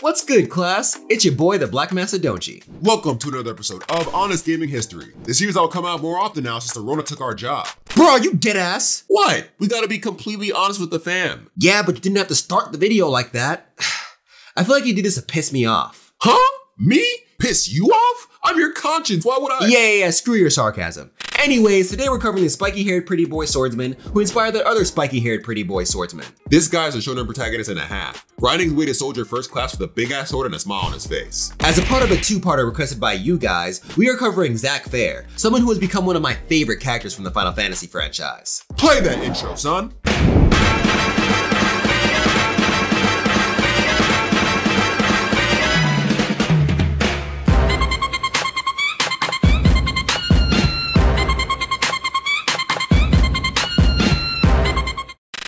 What's good, class? It's your boy, the Black Mastadonte. Welcome to another episode of Honest Gaming History. This series will come out more often now since the Rona took our job. Bro, you deadass. What? We gotta be completely honest with the fam. Yeah, but you didn't have to start the video like that. I feel like you did this to piss me off. Huh? Me? Piss you off? I'm your conscience, why would I? Yeah, screw your sarcasm. Anyways, today we're covering the spiky-haired pretty boy swordsman who inspired that other spiky-haired pretty boy swordsman. This guy's a shonen protagonist and a half, riding his way to soldier first class with a big-ass sword and a smile on his face. As a part of a two-parter requested by you guys, we are covering Zack Fair, someone who has become one of my favorite characters from the Final Fantasy franchise. Play that intro, son.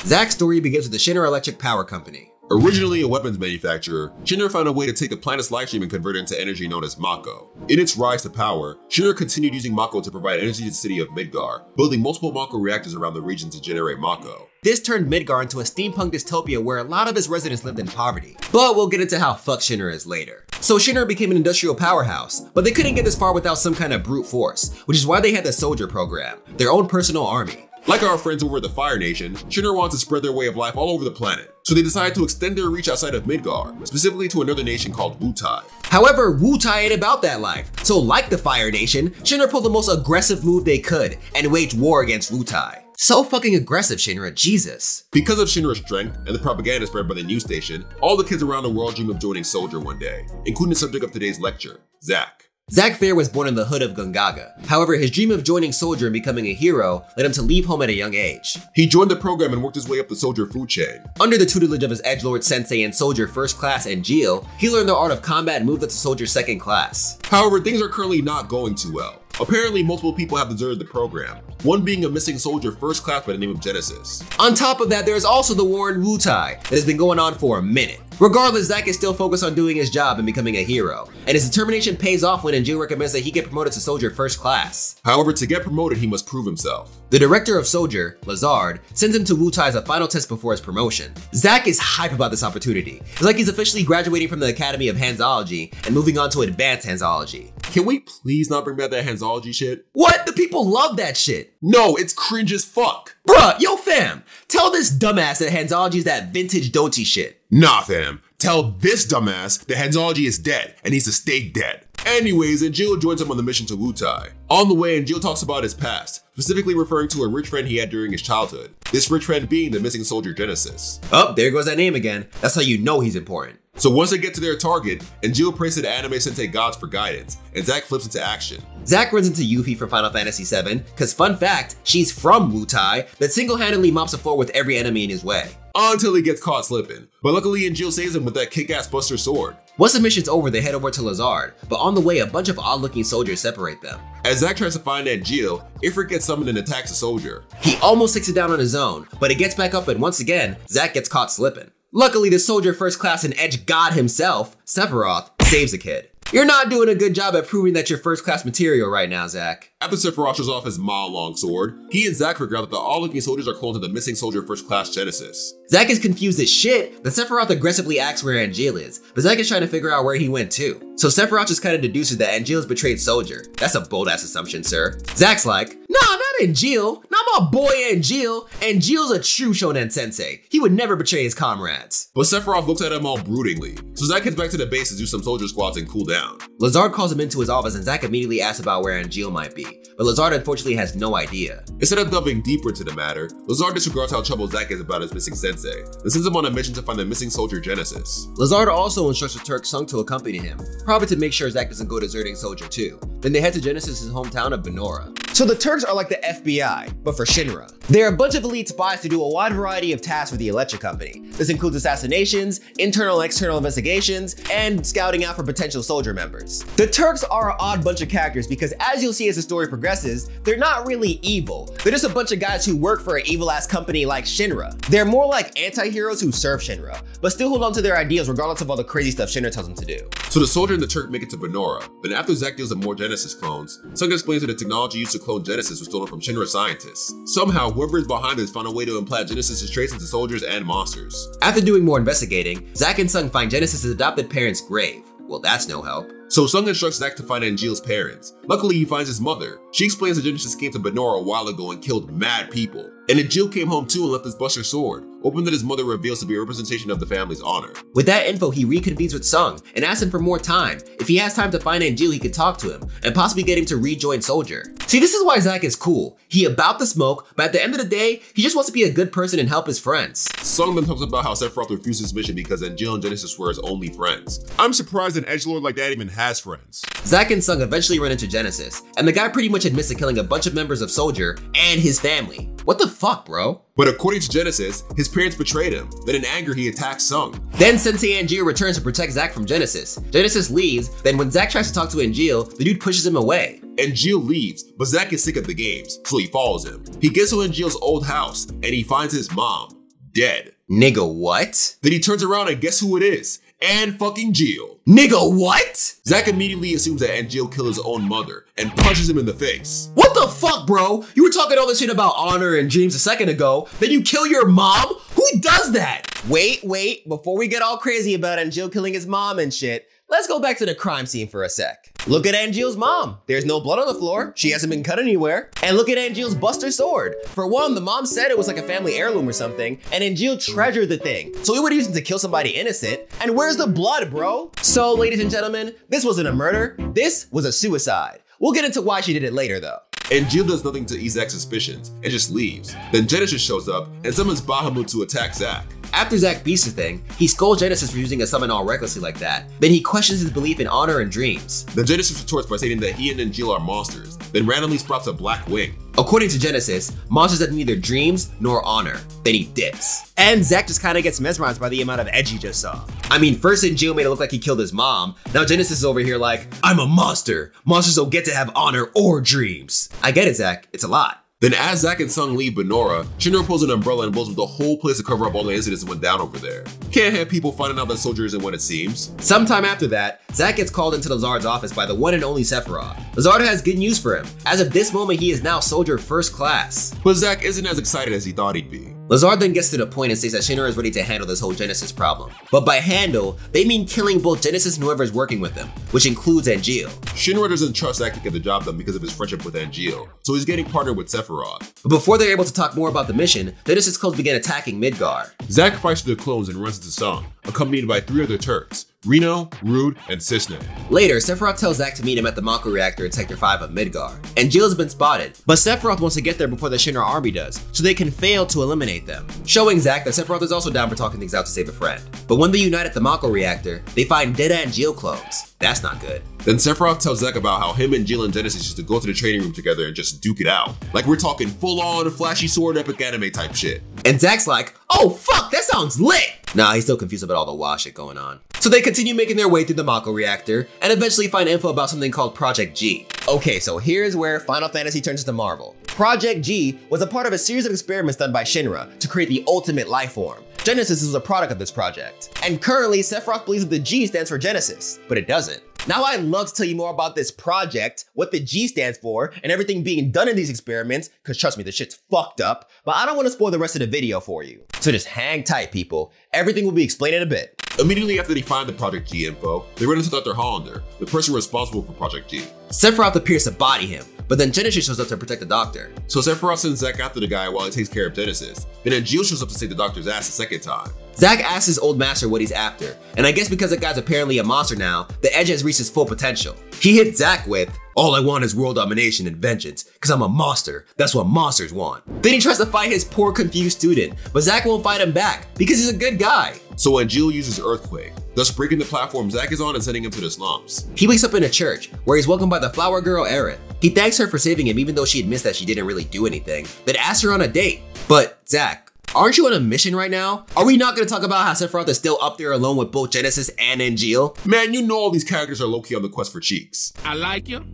Zack's story begins with the Shinra Electric Power Company. Originally a weapons manufacturer, Shinra found a way to take a planet's livestream and convert it into energy known as Mako. In its rise to power, Shinra continued using Mako to provide energy to the city of Midgar, building multiple Mako reactors around the region to generate Mako. This turned Midgar into a steampunk dystopia where a lot of its residents lived in poverty. But we'll get into how fucked Shinra is later. So Shinra became an industrial powerhouse, but they couldn't get this far without some kind of brute force, which is why they had the Soldier Program, their own personal army. Like our friends over at the Fire Nation, Shinra wants to spread their way of life all over the planet, so they decide to extend their reach outside of Midgar, specifically to another nation called Wutai. However, Wutai ain't about that life, so like the Fire Nation, Shinra pulled the most aggressive move they could and waged war against Wutai. So fucking aggressive, Shinra, Jesus. Because of Shinra's strength and the propaganda spread by the news station, all the kids around the world dream of joining Soldier one day, including the subject of today's lecture, Zack. Zack Fair was born in the hood of Gungaga. However, his dream of joining Soldier and becoming a hero led him to leave home at a young age. He joined the program and worked his way up the Soldier food chain. Under the tutelage of his edgelord sensei and Soldier First Class and Jill, he learned the art of combat and moved up to Soldier Second Class. However, things are currently not going too well. Apparently, multiple people have deserted the program, one being a missing Soldier First Class by the name of Genesis. On top of that, there is also the war in Wutai that has been going on for a minute. Regardless, Zack is still focused on doing his job and becoming a hero, and his determination pays off when Jill recommends that he get promoted to Soldier First Class. However, to get promoted, he must prove himself. The director of Soldier, Lazard, sends him to Wutai as a final test before his promotion. Zack is hype about this opportunity. It's like he's officially graduating from the Academy of Hanzoology and moving on to Advanced Hanzoology. Can we please not bring back that Hanzoology shit? What? The people love that shit. No, it's cringe as fuck. Bruh, yo fam, tell this dumbass that Hanzoology is that vintage doty shit. Nah, fam. Tell this dumbass that Hanzoology is dead and needs to stay dead. Anyways, Jill joins him on the mission to Wutai. On the way, Jill talks about his past, specifically referring to a rich friend he had during his childhood. This rich friend being the missing soldier Genesis. Oh, there goes that name again. That's how you know he's important. So once they get to their target, Jill prays to the anime sensei gods for guidance, and Zack flips into action. Zack runs into Yuffie from Final Fantasy VII, cause fun fact, she's from Wutai, that single-handedly mops the floor with every enemy in his way. Until he gets caught slipping, but luckily Jill saves him with that kick-ass buster sword. Once the mission's over, they head over to Lazard, but on the way, a bunch of odd-looking soldiers separate them. As Zack tries to find Jill, Ifrit gets summoned and attacks a soldier. He almost takes it down on his own, but it gets back up and once again, Zack gets caught slipping. Luckily, the Soldier First Class and Edge God himself, Sephiroth, saves the kid. You're not doing a good job at proving that you're first class material right now, Zack. After Sephiroth shows off his long sword, he and Zack figure out that the all-looking soldiers are clones of the missing Soldier First Class Genesis. Zack is confused as shit that Sephiroth aggressively asks where Jill is, but Zack is trying to figure out where he went to. So Sephiroth just kind of deduces that Jill's betrayed Soldier. That's a bold-ass assumption, sir. Zack's like, nah, not Jill. Not my boy Jill. Jill's a true shonen sensei. He would never betray his comrades. But Sephiroth looks at him all broodingly, so Zack heads back to the base to do some soldier squats and cool down. Lazard calls him into his office and Zack immediately asks about where Jill might be, but Lazard unfortunately has no idea. Instead of delving deeper into the matter, Lazard disregards how troubled Zack is about his missing sensei and sends him on a mission to find the missing soldier Genesis. Lazard also instructs the Turks Sung to accompany him, probably to make sure Zack doesn't go deserting Soldier 2. Then they head to Genesis's hometown of Banora. So the Turks are like the FBI, but for Shinra. They're a bunch of elite spies to do a wide variety of tasks for the electric company. This includes assassinations, internal and external investigations, and scouting out for potential soldier members. The Turks are an odd bunch of characters because as you'll see as the story progresses, they're not really evil. They're just a bunch of guys who work for an evil-ass company like Shinra. They're more like anti-heroes who serve Shinra, but still hold on to their ideals regardless of all the crazy stuff Shinra tells them to do. So the soldier and the Turk make it to Banora, but after Zack deals with more Genesis clones, Sung explains that the technology used to clone Genesis was stolen from Shinra scientists. Somehow, whoever is behind it has found a way to implant Genesis's traits into soldiers and monsters. After doing more investigating, Zack and Sung find Genesis's adopted parents' grave. Well, that's no help. So Sung instructs Zack to find Angeal's parents. Luckily, he finds his mother. She explains that Genesis came to Banora a while ago and killed mad people. And Angeal came home too and left his buster sword, hoping that his mother reveals to be a representation of the family's honor. With that info, he reconvenes with Sung and asks him for more time. If he has time to find Angeal, he could talk to him and possibly get him to rejoin Soldier. See, this is why Zack is cool. He about the smoke, but at the end of the day, he just wants to be a good person and help his friends. Sung then talks about how Sephiroth refused his mission because Angeal and Genesis were his only friends. I'm surprised an edgelord like that even has friends. Zack and Sung eventually run into Genesis, and the guy pretty much admits to killing a bunch of members of Soldier and his family. What the fuck, bro? But according to Genesis, his parents betrayed him. Then in anger, he attacks Sung. Then Sensei Angeal returns to protect Zack from Genesis. Genesis leaves, then when Zack tries to talk to Angeal, the dude pushes him away. Angeal leaves, but Zack is sick of the games, so he follows him. He gets to Angeal's old house, and he finds his mom dead. Nigga, what? Then he turns around and guess who it is? And fucking Angeal. Nigga, what? Zack immediately assumes that Angeal killed his own mother and punches him in the face. What the fuck, bro? You were talking all this shit about honor and dreams a second ago, then you kill your mom? Who does that? Wait, before we get all crazy about Angeal killing his mom and shit, let's go back to the crime scene for a sec. Look at Angeal's mom. There's no blood on the floor. She hasn't been cut anywhere. And look at Angeal's buster sword. For one, the mom said it was like a family heirloom or something, and Angeal treasured the thing. So he would use it to kill somebody innocent. And where's the blood, bro? So, ladies and gentlemen, this wasn't a murder. This was a suicide. We'll get into why she did it later, though. Angeal does nothing to ease Zack's suspicions and just leaves. Then Genesis shows up and summons Bahamut to attack Zack. After Zack beats the thing, he scolds Genesis for using a summon all recklessly like that. Then he questions his belief in honor and dreams. Then Genesis retorts by stating that he and Angeal are monsters, then randomly sprouts a black wing. According to Genesis, monsters have neither dreams nor honor. Then he dips. And Zack just kinda gets mesmerized by the amount of edge he just saw. I mean, first Angeal made it look like he killed his mom. Now Genesis is over here like, I'm a monster. Monsters don't get to have honor or dreams. I get it, Zack. It's a lot. Then as Zack and Sung leave Banora, Shinra pulls an umbrella and blows up the whole place to cover up all the incidents that went down over there. Can't have people finding out that Soldier isn't what it seems. Sometime after that, Zack gets called into Lazard's office by the one and only Sephiroth. Lazard has good news for him. As of this moment, he is now Soldier First Class. But Zack isn't as excited as he thought he'd be. Lazard then gets to the point and states that Shinra is ready to handle this whole Genesis problem. But by handle, they mean killing both Genesis and whoever is working with them, which includes Angeal. Shinra doesn't trust Zack to get the job done because of his friendship with Angeal, so he's getting partnered with Sephiroth. But before they're able to talk more about the mission, Genesis clones begin attacking Midgar. Zack fights the clones and runs into Sung, accompanied by three other Turks. Reno, Rude, and Cissnei. Later, Sephiroth tells Zack to meet him at the Mako reactor in Sector 5 of Midgar. Angeal has been spotted, but Sephiroth wants to get there before the Shinra army does, so they can fail to eliminate them, showing Zack that Sephiroth is also down for talking things out to save a friend. But when they unite at the Mako reactor, they find dead Angeal clones. That's not good. Then Sephiroth tells Zack about how him and Angeal and Genesis used to go to the training room together and just duke it out. Like we're talking full-on, flashy sword, epic anime type shit. And Zack's like, oh fuck, that sounds lit! Nah, he's still confused about all the WoW shit going on. So they continue making their way through the Mako reactor and eventually find info about something called Project G. Okay, so here's where Final Fantasy turns into Marvel. Project G was a part of a series of experiments done by Shinra to create the ultimate life form. Genesis is a product of this project. And currently, Sephiroth believes that the G stands for Genesis, but it doesn't. Now I'd love to tell you more about this project, what the G stands for, and everything being done in these experiments, because trust me, the shit's fucked up, but I don't want to spoil the rest of the video for you. So just hang tight, people. Everything will be explained in a bit. Immediately after they find the Project G info, they run into Dr. Hollander, the person responsible for Project G. Sephiroth appears to body him, but then Genesis shows up to protect the doctor. So Sephiroth sends Zack after the guy while he takes care of Genesis. Then Angeal shows up to save the doctor's ass a second time. Zack asks his old master what he's after, and I guess because the guy's apparently a monster now, the edge has reached his full potential. He hits Zack with, all I want is world domination and vengeance, cause I'm a monster, that's what monsters want. Then he tries to fight his poor confused student, but Zack won't fight him back, because he's a good guy. So Angeal uses Earthquake, thus breaking the platform Zack is on and sending him to the slums. He wakes up in a church, where he's welcomed by the flower girl Aerith. He thanks her for saving him even though she admits that she didn't really do anything, then asks her on a date. But Zack, aren't you on a mission right now? Are we not gonna talk about how Sephiroth is still up there alone with both Genesis and Angeal? Man, you know all these characters are low-key on the quest for cheeks. I like you,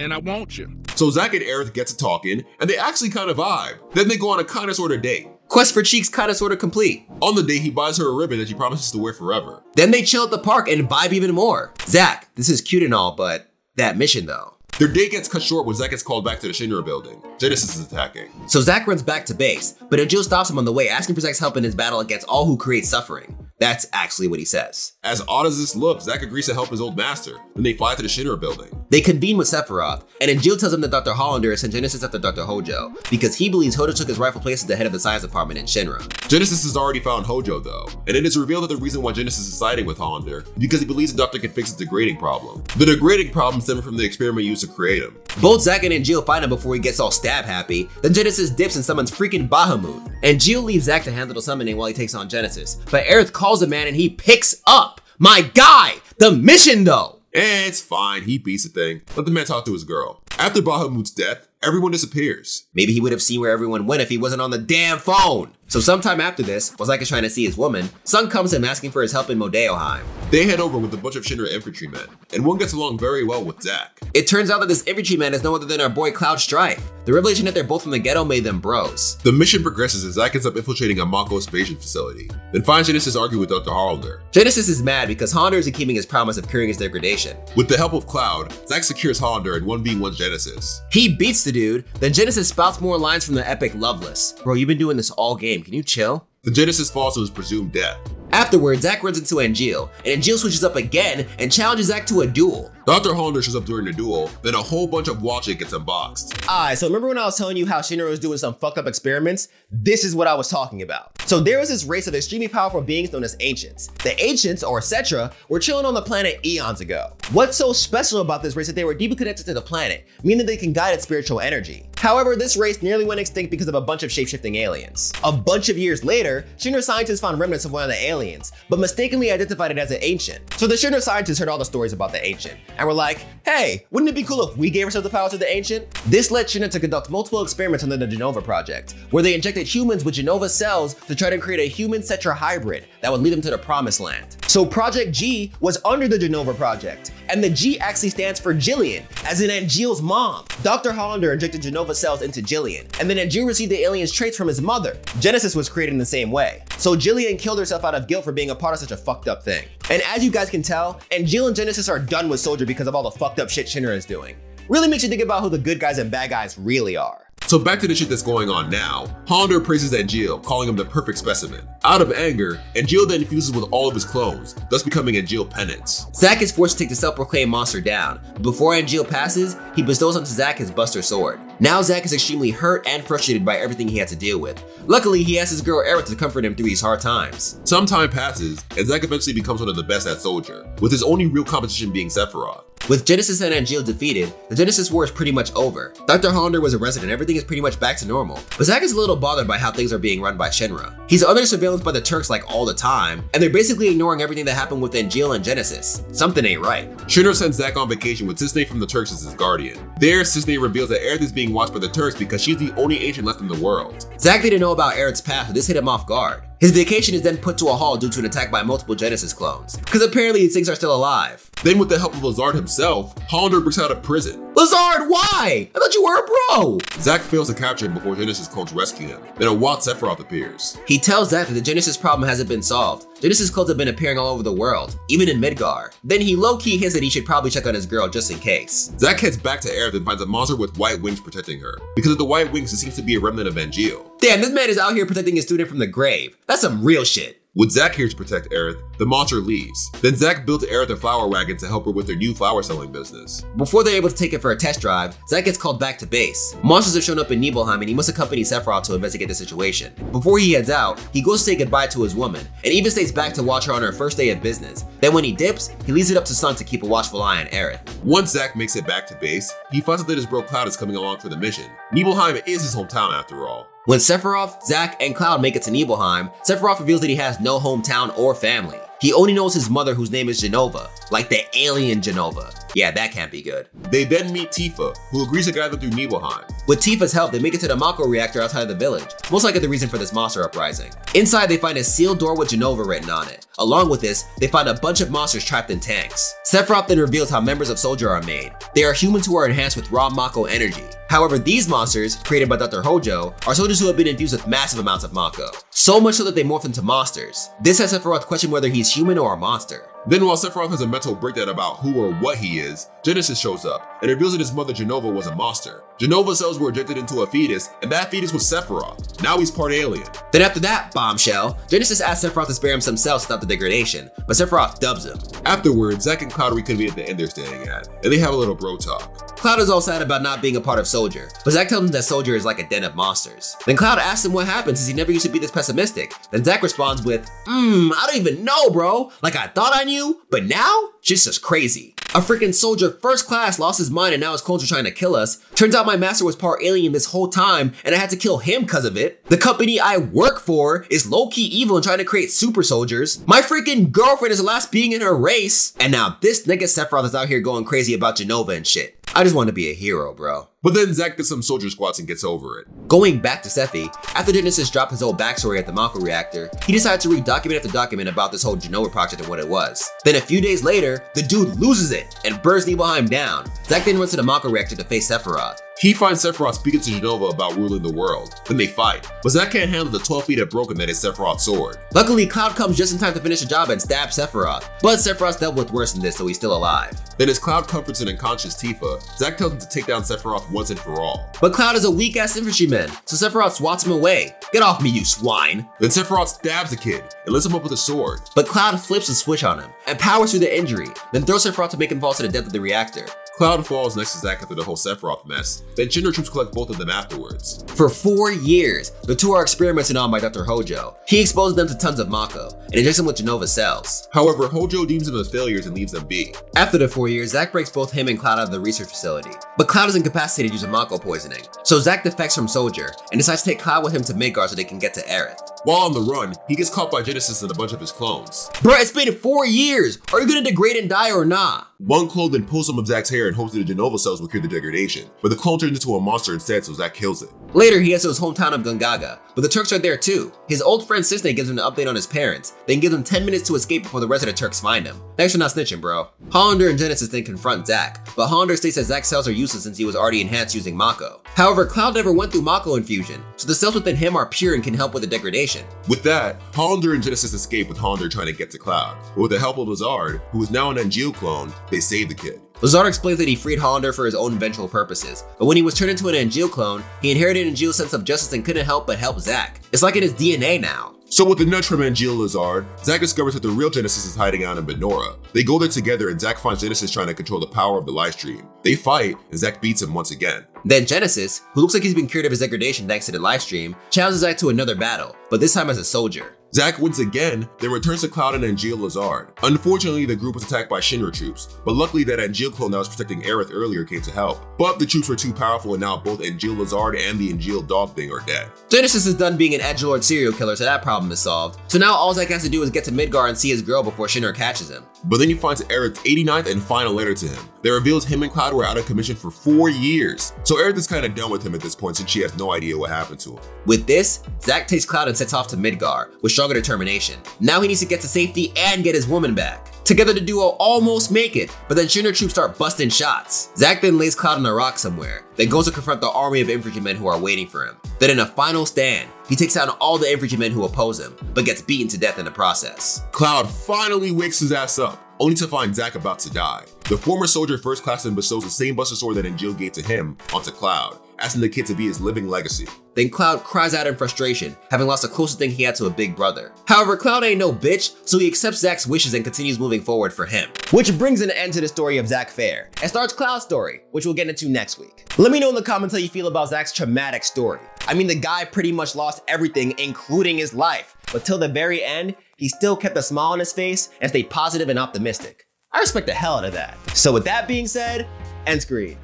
and I want you. So Zack and Aerith get to talking, and they actually kind of vibe. Then they go on a kind of sort of date. Quest for Cheeks kinda sorta complete. On the day, he buys her a ribbon that she promises to wear forever. Then they chill at the park and vibe even more. Zack, this is cute and all, but that mission though. Their day gets cut short when Zack gets called back to the Shinra building. Genesis is attacking. So Zack runs back to base, but Ajo stops him on the way, asking for Zack's help in his battle against all who create suffering. That's actually what he says. As odd as this looks, Zack agrees to help his old master. Then they fly to the Shinra building. They convene with Sephiroth, and Ajo tells him that Dr. Hollander has sent Genesis after Dr. Hojo, because he believes Hojo took his rightful place at the head of the science department in Shinra. Genesis has already found Hojo though, and it is revealed that the reason why Genesis is siding with Hollander is because he believes the doctor can fix his degrading problem. The degrading problem stemmed from the experiment used to create him. Both Zack and Ajo find him before he gets all stab happy, then Genesis dips and summons freaking Bahamut. Ajo leaves Zack to handle the summoning while he takes on Genesis, but Aerith calls a man and he picks up. My guy, the mission though. It's fine, he beats the thing. Let the man talk to his girl. After Bahamut's death, everyone disappears. Maybe he would have seen where everyone went if he wasn't on the damn phone. So sometime after this, while Zack is trying to see his woman, Sung comes in asking for his help in Modeoheim. They head over with a bunch of Shinra infantrymen, and one gets along very well with Zack. It turns out that this infantryman is no other than our boy Cloud Strife. The revelation that they're both from the ghetto made them bros. The mission progresses as Zack ends up infiltrating a Mako invasion facility, then finds Genesis arguing with Dr. Hollander. Genesis is mad because Hollander isn't keeping his promise of curing his degradation. With the help of Cloud, Zack secures Hollander in 1v1 Genesis. He beats the dude, then Genesis spouts more lines from the epic Loveless. Bro, you've been doing this all game, can you chill? The Genesis falls to his presumed death. Afterwards, Zack runs into Angeal, and Angeal switches up again and challenges Zack to a duel. Dr. Hollander shows up during the duel, then a whole bunch of wall shit gets unboxed. Alright, so remember when I was telling you how Shinra was doing some fucked up experiments? This is what I was talking about. So there was this race of extremely powerful beings known as Ancients. The Ancients, or Cetra, were chilling on the planet eons ago. What's so special about this race that they were deeply connected to the planet, meaning they can guide its spiritual energy. However, this race nearly went extinct because of a bunch of shape-shifting aliens. A bunch of years later, Shinra scientists found remnants of one of the aliens, but mistakenly identified it as an Ancient. So the Shinra scientists heard all the stories about the Ancient, and were like, hey, wouldn't it be cool if we gave ourselves the power to the Ancient? This led Shinra to conduct multiple experiments under the Jenova project, where they injected humans with Jenova cells to try to create a human-Cetra hybrid that would lead them to the promised land. So Project G was under the Jenova project, and the G actually stands for Jillian, as in Angeal's mom. Dr. Hollander injected Jenova cells into Jillian, and then Angeal received the alien's traits from his mother. Genesis was created in the same way. So Jillian killed herself out of guilt for being a part of such a fucked up thing. And as you guys can tell, Angeal and Genesis are done with Soldier because of all the fucked up shit Shinra is doing. Really makes you think about who the good guys and bad guys really are. So back to the shit that's going on now. Hollander praises Angeal, calling him the perfect specimen. Out of anger, Angeal then infuses with all of his clones, thus becoming Angeal Penance. Zack is forced to take the self-proclaimed monster down. Before Angeal passes, he bestows onto Zack his Buster Sword. Now Zack is extremely hurt and frustrated by everything he had to deal with. Luckily, he asks his girl Aerith to comfort him through these hard times. Some time passes, and Zack eventually becomes one of the best at Soldier, with his only real competition being Sephiroth. With Genesis and Angeal defeated, the Genesis war is pretty much over. Dr. Hollander was arrested and everything is pretty much back to normal, but Zack is a little bothered by how things are being run by Shinra. He's under surveillance by the Turks like all the time, and they're basically ignoring everything that happened with Angeal and Genesis. Something ain't right. Shinra sends Zack on vacation with Cissnei from the Turks as his guardian. There, Cissnei reveals that Aerith is being watched by the Turks because she's the only ancient left in the world. Zack didn't know about Aerith's past, so this hit him off guard. His vacation is then put to a halt due to an attack by multiple Genesis clones, because apparently these things are still alive. Then with the help of Lazard himself, Hollander breaks out of prison. Lazard, why? I thought you were a bro! Zack fails to capture him before Genesis clones rescue him, then a wild Sephiroth appears. He tells Zack that the Genesis problem hasn't been solved. Genesis clones have been appearing all over the world, even in Midgar. Then he low-key hints that he should probably check on his girl just in case. Zack heads back to Aerith and finds a monster with white wings protecting her. Because of the white wings, it seems to be a remnant of Angeal. Damn, this man is out here protecting his student from the grave. That's some real shit. With Zack here to protect Aerith, the monster leaves. Then Zack builds Aerith a flower wagon to help her with their new flower selling business. Before they're able to take it for a test drive, Zack gets called back to base. Monsters have shown up in Nibelheim and he must accompany Sephiroth to investigate the situation. Before he heads out, he goes to say goodbye to his woman and even stays back to watch her on her first day of business. Then when he dips, he leaves it up to Sung to keep a watchful eye on Aerith. Once Zack makes it back to base, he finds out that his bro Cloud is coming along for the mission. Nibelheim is his hometown after all. When Sephiroth, Zack, and Cloud make it to Nibelheim, Sephiroth reveals that he has no hometown or family. He only knows his mother, whose name is Jenova, like the alien Jenova. Yeah, that can't be good. They then meet Tifa, who agrees to guide them through Nibelheim. With Tifa's help, they make it to the Mako reactor outside of the village, most likely the reason for this monster uprising. Inside, they find a sealed door with Jenova written on it. Along with this, they find a bunch of monsters trapped in tanks. Sephiroth then reveals how members of Soldier are made. They are humans who are enhanced with raw Mako energy. However, these monsters, created by Dr. Hojo, are soldiers who have been infused with massive amounts of Mako. So much so that they morph into monsters. This has Sephiroth question whether he's human or a monster. Then while Sephiroth has a mental breakdown about who or what he is, Genesis shows up and reveals that his mother Jenova was a monster. Jenova's cells were ejected into a fetus, and that fetus was Sephiroth. Now he's part alien. Then after that bombshell, Genesis asks Sephiroth to spare him some cells to stop the degradation, but Sephiroth dubs him. Afterwards, Zack and Cloud reconvene at the inn they're staying at, and they have a little bro talk. Cloud is all sad about not being a part of Soldier, but Zack tells him that Soldier is like a den of monsters. Then Cloud asks him what happened since he never used to be this pessimistic. Then Zack responds with, I don't even know, bro. Like I thought I knew, but now? Shit's just crazy. A freaking soldier first class lost his mind and now his clones are trying to kill us. Turns out my master was part alien this whole time and I had to kill him cause of it. The company I work for is low-key evil and trying to create super soldiers. My freaking girlfriend is the last being in her race. And now this nigga Sephiroth is out here going crazy about Jenova and shit. I just want to be a hero, bro. But then Zack gets some soldier squats and gets over it. Going back to Sephi, after Genesis dropped his old backstory at the Mako reactor, he decided to read document after document about this whole Jenova project and what it was. Then a few days later, the dude loses it and burns Nibelheim down. Zack then runs to the Mako reactor to face Sephiroth. He finds Sephiroth speaking to Jenova about ruling the world. Then they fight, but Zack can't handle the 12 feet of broken that is Sephiroth's sword. Luckily, Cloud comes just in time to finish the job and stabs Sephiroth, but Sephiroth's dealt with worse than this, so he's still alive. Then as Cloud comforts an unconscious Tifa, Zack tells him to take down Sephiroth once and for all. But Cloud is a weak-ass infantryman, so Sephiroth swats him away. Get off me, you swine! Then Sephiroth stabs the kid and lifts him up with a sword. But Cloud flips a switch on him and powers through the injury, then throws Sephiroth to make him fall to the depth of the reactor. Cloud falls next to Zack after the whole Sephiroth mess, then Shinra troops collect both of them afterwards. For 4 years, the two are experimented on by Dr. Hojo. He exposes them to tons of Mako, and injects them with Jenova cells. However, Hojo deems them as failures and leaves them be. After the 4 years, Zack breaks both him and Cloud out of the research facility, but Cloud is incapacitated due to Mako poisoning. So Zack defects from Soldier, and decides to take Cloud with him to Midgar so they can get to Aerith. While on the run, he gets caught by Genesis and a bunch of his clones. Bro, it's been 4 years! Are you gonna degrade and die or not? One clone then pulls some of Zack's hair and hopes that the Jenova cells will cure the degradation, but the clone turns into a monster instead, so Zack kills it. Later, he heads to his hometown of Gungaga, but the Turks are there too. His old friend Cissnei gives him an update on his parents, then gives him 10 minutes to escape before the rest of the Turks find him. Thanks for not snitching, bro. Hollander and Genesis then confront Zack, but Hollander states that Zack's cells are useless since he was already enhanced using Mako. However, Cloud never went through Mako infusion, so the cells within him are pure and can help with the degradation. With that, Hollander and Genesis escape with Hollander trying to get to Cloud, but with the help of Lazard, who is now an Angeo clone, they save the kid. Lazard explains that he freed Hollander for his own vengeful purposes, but when he was turned into an Angeo clone, he inherited Angeo's sense of justice and couldn't help but help Zack. It's like in his DNA now. So with the nudge from Angeo Lazard, Zack discovers that the real Genesis is hiding out in Banora. They go there together and Zack finds Genesis trying to control the power of the livestream. They fight and Zack beats him once again. Then Genesis, who looks like he's been cured of his degradation thanks to the livestream, challenges Zack to another battle, but this time as a soldier. Zack wins again, then returns to Cloud and Angeo Lazard. Unfortunately, the group was attacked by Shinra troops, but luckily that Angeo clone that was protecting Aerith earlier came to help. But the troops were too powerful and now both Angeo Lazard and the Angeo dog thing are dead. Genesis is done being an edgelord serial killer, so that problem is solved. So now all Zack has to do is get to Midgar and see his girl before Shinra catches him. But then he finds Aerith's 89th and final letter to him that reveals him and Cloud were out of commission for 4 years. So Aerith is kind of done with him at this point since she has no idea what happened to him. With this, Zack takes Cloud and sets off to Midgar with stronger determination. Now he needs to get to safety and get his woman back. Together the duo almost make it, but then Shinra troops start busting shots. Zack then lays Cloud on a rock somewhere, then goes to confront the army of infantrymen who are waiting for him. Then in a final stand, he takes down all the infantrymen who oppose him, but gets beaten to death in the process. Cloud finally wakes his ass up, only to find Zack about to die. The former soldier first class then bestows the same buster sword that Angeo gave to him onto Cloud, asking the kid to be his living legacy. Then Cloud cries out in frustration, having lost the closest thing he had to a big brother. However, Cloud ain't no bitch, so he accepts Zack's wishes and continues moving forward for him. Which brings an end to the story of Zack Fair, and starts Cloud's story, which we'll get into next week. Let me know in the comments how you feel about Zack's traumatic story. I mean, the guy pretty much lost everything, including his life, but till the very end, he still kept a smile on his face and stayed positive and optimistic. I respect the hell out of that. So with that being said, end screen.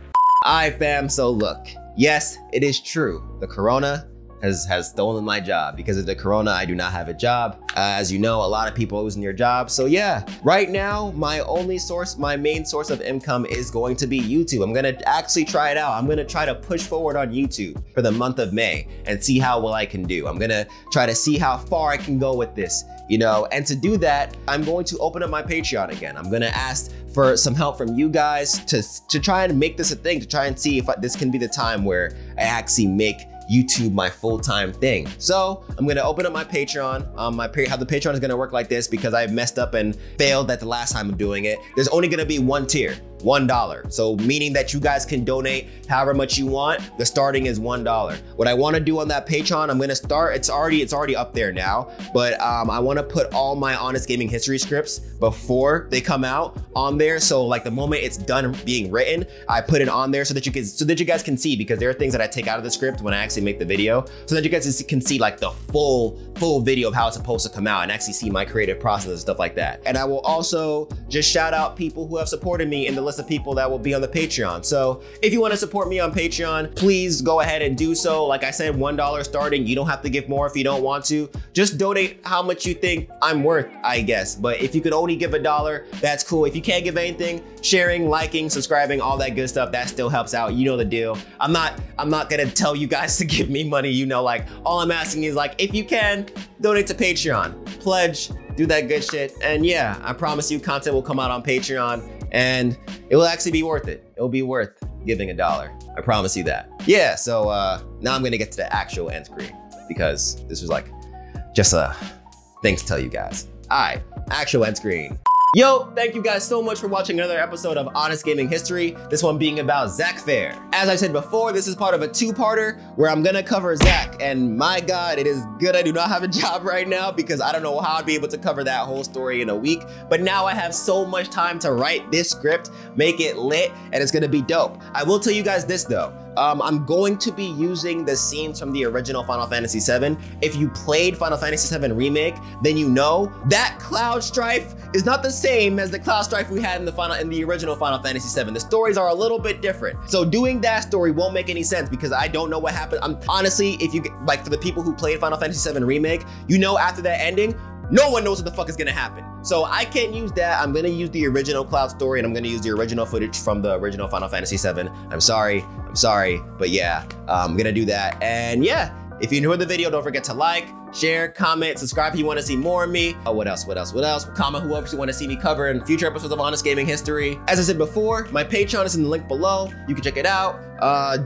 Alright fam, so look. Yes, it is true. The corona has stolen my job. Because of the corona, I do not have a job. As you know, a lot of people are losing their jobs. So yeah, right now, my only source, my main source of income is going to be YouTube. I'm gonna actually try it out. I'm gonna try to push forward on YouTube for the month of May and see how well I can do. I'm gonna try to see how far I can go with this, you know? And to do that, I'm going to open up my Patreon again. I'm gonna ask for some help from you guys to try and make this a thing, to try and see if this can be the time where I actually make YouTube my full-time thing. So I'm gonna open up my Patreon. How the Patreon is gonna work like this, because I messed up and failed at the last time of doing it. There's only gonna be one tier, $1. So meaning that you guys can donate however much you want. The starting is $1. What I wanna do on that Patreon, I'm gonna start, it's already up there now, but I wanna put all my Honest Gaming History scripts before they come out on there. So like the moment it's done being written, I put it on there so that you guys can see, because there are things that I take out of the script when I actually make the video, so that you guys can see like the full video of how it's supposed to come out and actually see my creative process and stuff like that. And I will also just shout out people who have supported me in the list of people that will be on the Patreon. So if you want to support me on Patreon, please go ahead and do so. Like I said, $1 starting. You don't have to give more if you don't want to. Just donate how much you think I'm worth, I guess. But if you could only give $1, that's cool. If you can't give anything, sharing, liking, subscribing, all that good stuff, that still helps out. You know the deal. I'm not gonna tell you guys to give me money, you know, like all I'm asking is like, if you can, donate to Patreon, pledge, do that good shit. And yeah, I promise you content will come out on Patreon. And it will actually be worth it. It'll be worth giving $1. I promise you that. Yeah, so now I'm gonna get to the actual end screen, because this was like just a thing to tell you guys. All right, actual end screen. Yo, thank you guys so much for watching another episode of Honest Gaming History, this one being about Zack Fair. As I said before, this is part of a two-parter where I'm gonna cover Zack, and my God, it is good I do not have a job right now, because I don't know how I'd be able to cover that whole story in a week, but now I have so much time to write this script, make it lit, and it's gonna be dope. I will tell you guys this though, I'm going to be using the scenes from the original Final Fantasy VII. If you played Final Fantasy VII Remake, then you know that Cloud Strife is not the same as the Cloud Strife we had in the original Final Fantasy VII. The stories are a little bit different. So doing that story won't make any sense, because I don't know what happened. Honestly, if you like, for the people who played Final Fantasy VII Remake, you know after that ending, no one knows what the fuck is gonna happen. So I can't use that. I'm gonna use the original Cloud story, and I'm gonna use the original footage from the original Final Fantasy VII. I'm sorry, but yeah, I'm gonna do that. And yeah, if you enjoyed the video, don't forget to like, share, comment, subscribe if you wanna see more of me. Oh, what else? Comment whoever you wanna see me cover in future episodes of Honest Gaming History. As I said before, my Patreon is in the link below. You can check it out.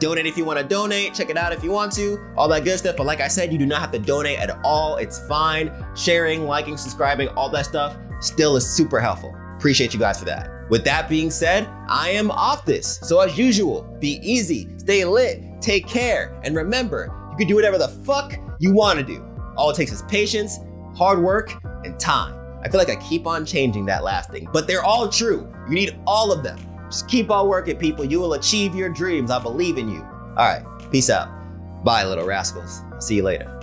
Donate if you wanna donate, check it out if you want to, all that good stuff. But like I said, you do not have to donate at all, it's fine. Sharing, liking, subscribing, all that stuff still is super helpful. Appreciate you guys for that. With that being said, I am off this. So as usual, be easy, stay lit, take care, and remember, you can do whatever the fuck you wanna do. All it takes is patience, hard work, and time. I feel like I keep on changing that last thing, but they're all true. You need all of them. Just keep on working, people. You will achieve your dreams. I believe in you. All right, peace out. Bye, little rascals. See you later.